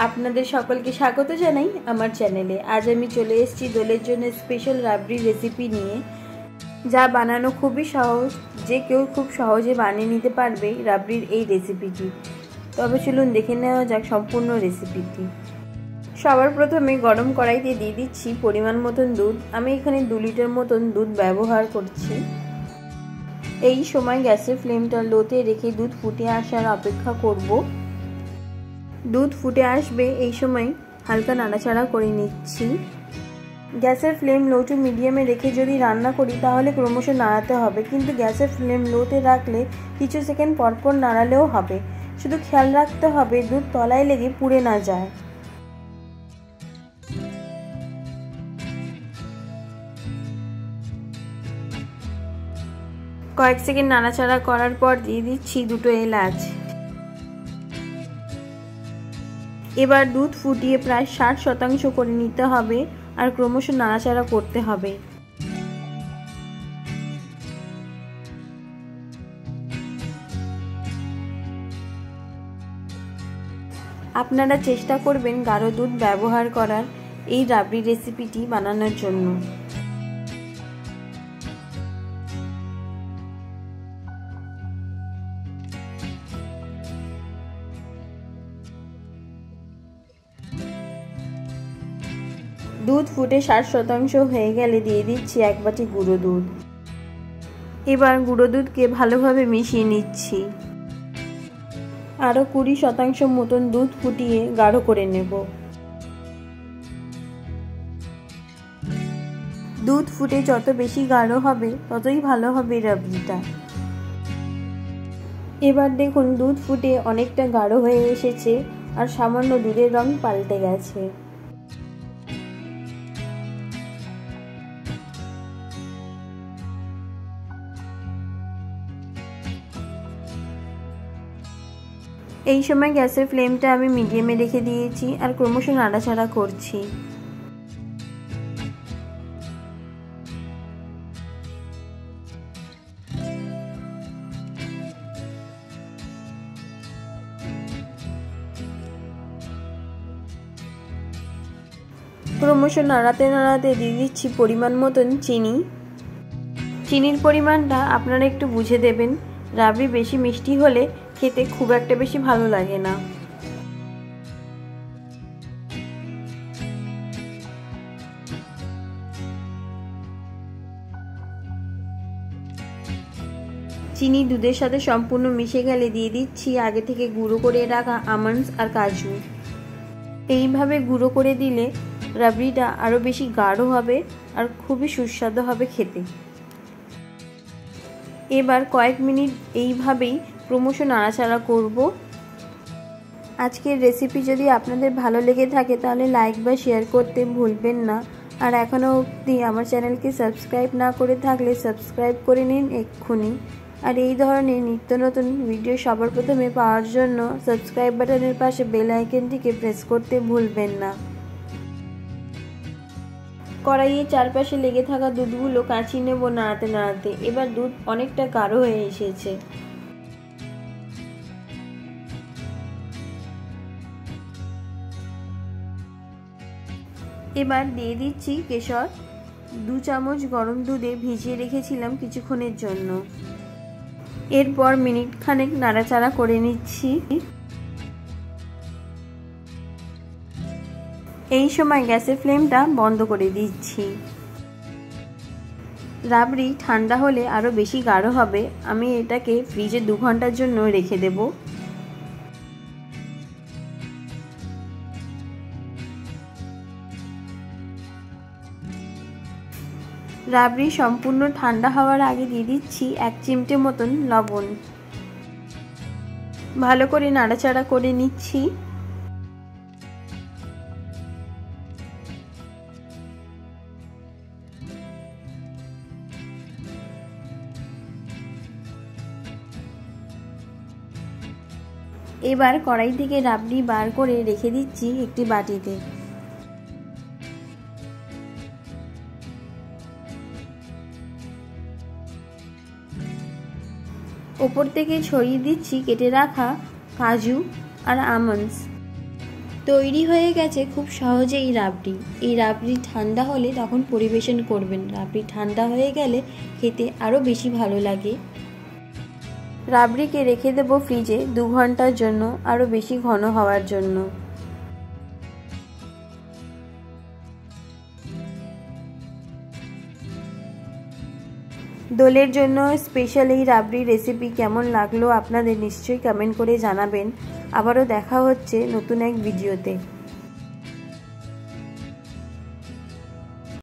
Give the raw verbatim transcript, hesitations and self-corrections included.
आपनादेर सकलके स्वागत जानाई आमार चैनेले। आज आमी चले एसेछि दोलेर जोन्नो स्पेशल राबड़ी रेसिपि निये, जा बानानो खूबई सहज, जे केउ खूब सहजे बानिये निते पारबे राबड़ीर एई रेसिपिटी। तबे चलुन देखे नेওয়া যাক सम्पूर्ण रेसिपिटी। सबार प्रथमे गरम कड़ाइते दिये दिচ্ছি পরিমাণ মতন दूध। आमी एखाনে दो लिटार मतन दूध व्यवहार করছি। এই সময় গ্যাসের ফ্লেমটা লোতে রেখে দুধ ফুটে আসার অপেক্ষা করব। দুধ ফুটে আসবে এই সময় হালকা নাড়াচাড়া করে নিচ্ছি। গ্যাসের ফ্লেম লো টু মিডিয়ামে রেখে যদি রান্না করি তাহলে ক্রমশ নাড়াতে হবে, কিন্তু গ্যাসের ফ্লেম লোতে রাখলে কিছু সেকেন্ড পরপর নাড়ালেও হবে। শুধু খেয়াল রাখতে হবে দুধ তলায় লেগে পুড়ে না যায়। কয়েক সেকেন্ড নাড়াচাড়া করার পর দিয়ে দিচ্ছি দুটো এলাচ। এবার দুধ ফুটিয়ে প্রায় ষাট শতাংশ করে নিতে হবে আর ক্রমশ নাড়াচাড়া করতে হবে। আপনারা চেষ্টা করবেন গাঢ় দুধ ব্যবহার করার এই রাবড়ি রেসিপিটি বানানোর জন্য। दूध फुटे षाट शतांश हो गेले दिए दिच्छी एक बाटी गुड़ो दूध। एबार गुड़ो दूध के भालोभावे मिशिए निच्छी। आरो बीस शतांश मतन दूध फुटिए गाढ़ो करे नेब। दूध फुटे जत बेशी गाढ़ो होबे ततई भालो होबे राबड़िटा। एबार देखुन दूध फुटे अनेकटा गाढ़ो हये एसेछे आर सामान्य दूधेर रंग पाल्टे गेछे। এই সময় গ্যাসের ফ্লেমটা আমি মিডিয়ামে রেখে দিয়েছি আর ক্রমশ নাড়াচাড়া করছি। ক্রমশ নাড়াতে নাড়াতে দিয়ে দিচ্ছি পরিমাণ মতন চিনি। চিনির পরিমাণটা আপনারা একটু বুঝে দেবেন, রাবড়ি বেশি মিষ্টি হলে খেতে খুব একটা বেশি ভালো লাগে না। চিনি দুধের সাথে সম্পূর্ণ মিশে গেলে দিয়ে দিচ্ছি আগে থেকে গুঁড়ো করে রাখা আমন্ডস আর কাজু। এইভাবে গুঁড়ো করে দিলে রাবড়িটা আরো বেশি গাঢ় হবে আর খুবই সুস্বাদু হবে খেতে। এবার কয়েক মিনিট এইভাবেই ক্রমশ নাড়াচাড়া করব। আজকের রেসিপি যদি আপনাদের ভালো লেগে থাকে তাহলে লাইক বা শেয়ার করতে ভুলবেন না। আর এখনো অবধি আমার চ্যানেলকে সাবস্ক্রাইব না করে থাকলে সাবস্ক্রাইব করে নিন এক্ষুনি। আর এই ধরনের নিত্য নতুন ভিডিও সবার প্রথমে পাওয়ার জন্য সাবস্ক্রাইব বাটনের পাশে বেল আইকনটিকে প্রেস করতে ভুলবেন না। কড়াইয়ে চারপাশে লেগে থাকা দুধগুলো কাঁচি নেব নাড়াতে নাড়াতে। এবার দুধ অনেকটা গাঢ় হয়ে এসেছে। এবার দিয়ে দিচ্ছি কেশর। দু চামচ গরম দুধে ভিজিয়ে রেখেছিলাম কিছুক্ষণের জন্য। এরপর মিনিট খানেক নাড়াচাড়া করে নিচ্ছি। এই সময় গ্যাসের ফ্লেমটা বন্ধ করে দিচ্ছি। রাবড়ি ঠান্ডা হলে আরও বেশি গাঢ় হবে। আমি এটাকে ফ্রিজে দু ঘন্টার জন্য রেখে দেব। রাবড়ি সম্পূর্ণ ঠান্ডা হওয়ার আগে দিয়ে দিচ্ছি এক চিমটে মতন লবণ। ভালো করে নাড়াচাড়া করে নিচ্ছি। এবার কড়াই থেকে রাবড়ি বার করে রেখে দিচ্ছি একটি বাটিতে। ওপর থেকে ছড়িয়ে দিচ্ছি কেটে রাখা কাজু আর আমন্ডস। তৈরি হয়ে গেছে খুব সহজেই রাবড়ি। এই রাবড়ি ঠান্ডা হলে তখন পরিবেশন করবেন। রাবড়ি ঠান্ডা হয়ে গেলে খেতে আরও বেশি ভালো লাগে। রাবড়িকে রেখে দেব ফ্রিজে দু ঘন্টার জন্য, আরও বেশি ঘন হওয়ার জন্য। দোলের জন্য স্পেশাল এই রাবড়ি রেসিপি কেমন লাগলো আপনাদের নিশ্চয়ই কমেন্ট করে জানাবেন। আবারও দেখা হচ্ছে নতুন এক ভিডিওতে।